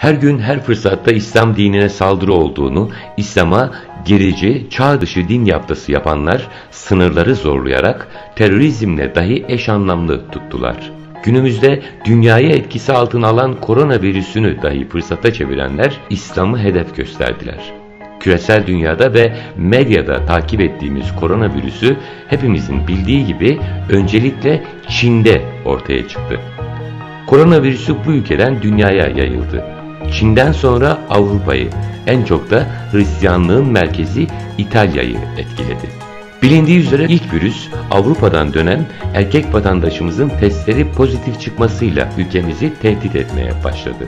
her gün her fırsatta İslam dinine saldırı olduğunu, İslam'a gerici, çağ dışı din yaptası yapanlar sınırları zorlayarak terörizmle dahi eş anlamlı tuttular. Günümüzde dünyayı etkisi altına alan koronavirüsünü dahi fırsata çevirenler İslam'ı hedef gösterdiler. Küresel dünyada ve medyada takip ettiğimiz koronavirüsü hepimizin bildiği gibi öncelikle Çin'de ortaya çıktı. Koronavirüsü bu ülkeden dünyaya yayıldı. Çin'den sonra Avrupa'yı, en çok da Hristiyanlığın merkezi İtalya'yı etkiledi. Bilindiği üzere ilk virüs Avrupa'dan dönen erkek vatandaşımızın testleri pozitif çıkmasıyla ülkemizi tehdit etmeye başladı.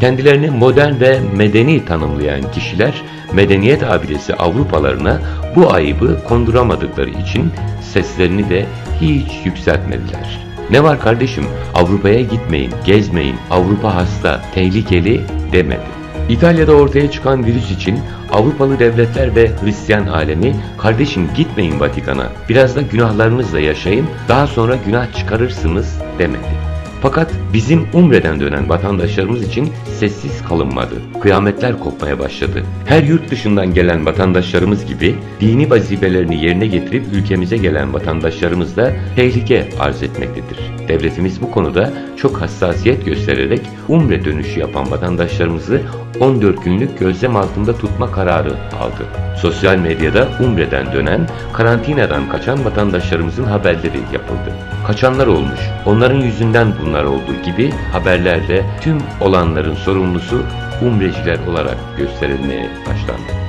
Kendilerini modern ve medeni tanımlayan kişiler, medeniyet abidesi Avrupalarına bu ayıbı konduramadıkları için seslerini de hiç yükseltmediler. "Ne var kardeşim, Avrupa'ya gitmeyin, gezmeyin, Avrupa hasta, tehlikeli" demedi. İtalya'da ortaya çıkan virüs için Avrupalı devletler ve Hristiyan alemi, "Kardeşim gitmeyin Vatikan'a, biraz da günahlarınızla yaşayın, daha sonra günah çıkarırsınız" demedi. Fakat bizim Umre'den dönen vatandaşlarımız için sessiz kalınmadı. Kıyametler kopmaya başladı. Her yurt dışından gelen vatandaşlarımız gibi dini vazifelerini yerine getirip ülkemize gelen vatandaşlarımız da tehlike arz etmektedir. Devletimiz bu konuda çok hassasiyet göstererek Umre dönüşü yapan vatandaşlarımızı 14 günlük gözlem altında tutma kararı aldı. Sosyal medyada Umre'den dönen, karantinadan kaçan vatandaşlarımızın haberleri yapıldı. Kaçanlar olmuş, onların yüzünden bunlar olduğu gibi haberlerde tüm olanların sorumlusu umreciler olarak gösterilmeye başlandı.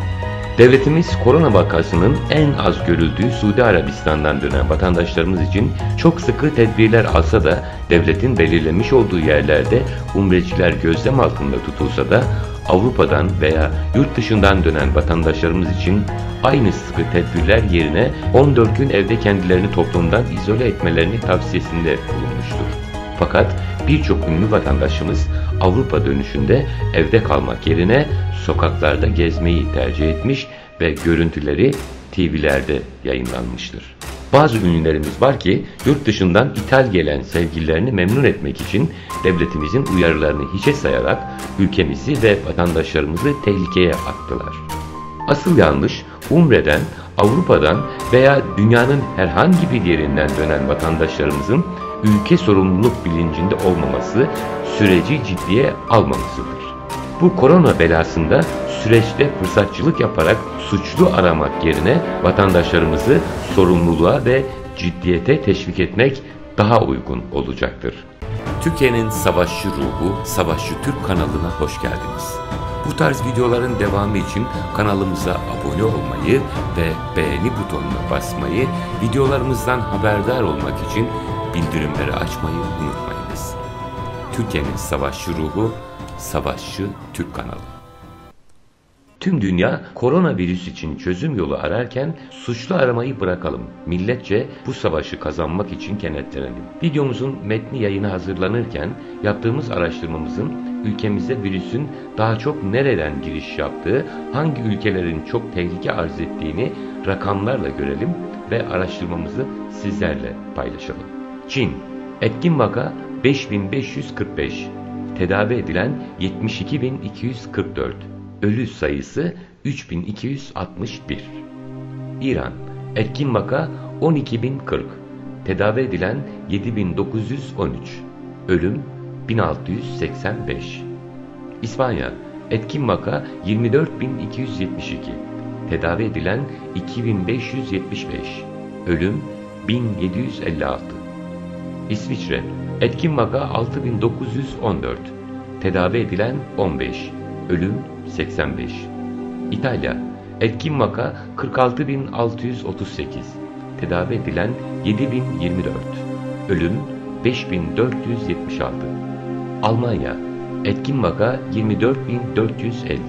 Devletimiz korona vakasının en az görüldüğü Suudi Arabistan'dan dönen vatandaşlarımız için çok sıkı tedbirler alsa da, devletin belirlemiş olduğu yerlerde umreciler gözlem altında tutulsa da, Avrupa'dan veya yurt dışından dönen vatandaşlarımız için aynı sıkı tedbirler yerine 14 gün evde kendilerini toplumdan izole etmelerini tavsiyesinde bulunmuştur. Fakat birçok ünlü vatandaşımız Avrupa dönüşünde evde kalmak yerine sokaklarda gezmeyi tercih etmiş ve görüntüleri TV'lerde yayınlanmıştır. Bazı ünlülerimiz var ki yurt dışından ithal gelen sevgililerini memnun etmek için devletimizin uyarılarını hiçe sayarak ülkemizi ve vatandaşlarımızı tehlikeye attılar. Asıl yanlış, Umre'den, Avrupa'dan veya dünyanın herhangi bir yerinden dönen vatandaşlarımızın ülke sorumluluk bilincinde olmaması, süreci ciddiye almamasıdır. Bu korona belasında süreçte fırsatçılık yaparak suçlu aramak yerine vatandaşlarımızı sorumluluğa ve ciddiyete teşvik etmek daha uygun olacaktır. Türkiye'nin Savaşçı Ruhu, Savaşçı Türk kanalına hoş geldiniz. Bu tarz videoların devamı için kanalımıza abone olmayı ve beğeni butonuna basmayı, videolarımızdan haberdar olmak için bildirimleri açmayı unutmayınız. Türkiye'nin Savaşçı Ruhu, Savaşçı Türk kanalı. Tüm dünya koronavirüs için çözüm yolu ararken suçlu aramayı bırakalım. Milletçe bu savaşı kazanmak için kenetlenelim. Videomuzun metni yayına hazırlanırken yaptığımız araştırmamızın ülkemize virüsün daha çok nereden giriş yaptığı, hangi ülkelerin çok tehlike arz ettiğini rakamlarla görelim ve araştırmamızı sizlerle paylaşalım. Çin, etkin vaka 5545, tedavi edilen 72244, ölü sayısı 3261. İran, etkin vaka 12040, tedavi edilen 7913, ölüm 1685. İspanya, etkin vaka 24272, tedavi edilen 2575, ölüm 1756. İsviçre, etkin vaka 6914, tedavi edilen 15, ölüm 85. İtalya, etkin vaka 46638, tedavi edilen 7024, ölüm 5476. Almanya, etkin vaka 24450,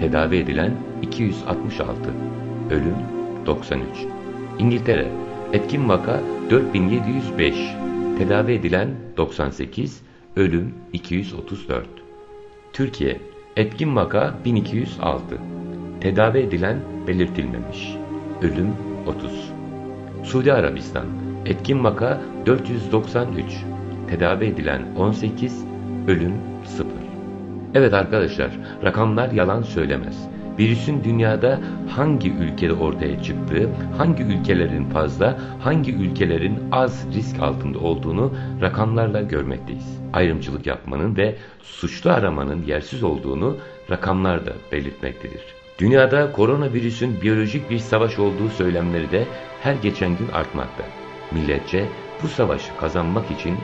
tedavi edilen 266, ölüm 93. İngiltere, etkin vaka 4705, tedavi edilen 98, ölüm 234. Türkiye, etkin vaka 1206, tedavi edilen belirtilmemiş, ölüm 30. Suudi Arabistan, etkin vaka 493, tedavi edilen 18, ölüm 0. Evet arkadaşlar, rakamlar yalan söylemez. Virüsün dünyada hangi ülkede ortaya çıktığı, hangi ülkelerin fazla, hangi ülkelerin az risk altında olduğunu rakamlarla görmekteyiz. Ayrımcılık yapmanın ve suçlu aramanın yersiz olduğunu rakamlar da belirtmektedir. Dünyada koronavirüsün biyolojik bir savaş olduğu söylemleri de her geçen gün artmakta. Milletçe bu savaşı kazanmak için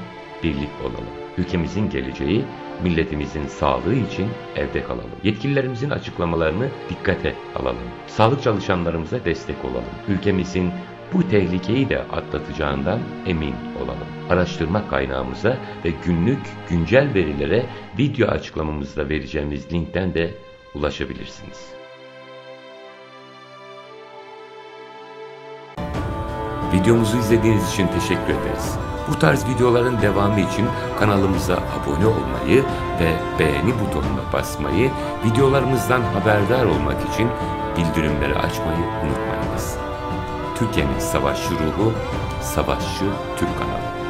birlik olalım. Ülkemizin geleceği, milletimizin sağlığı için evde kalalım. Yetkililerimizin açıklamalarını dikkate alalım. Sağlık çalışanlarımıza destek olalım. Ülkemizin bu tehlikeyi de atlatacağından emin olalım. Araştırma kaynağımıza ve günlük güncel verilere video açıklamamızda vereceğimiz linkten de ulaşabilirsiniz. Videomuzu izlediğiniz için teşekkür ederiz. Bu tarz videoların devamı için kanalımıza abone olmayı ve beğeni butonuna basmayı, videolarımızdan haberdar olmak için bildirimleri açmayı unutmayınız. Türkiye'nin savaşçı ruhu, Savaşçı Türk kanalı.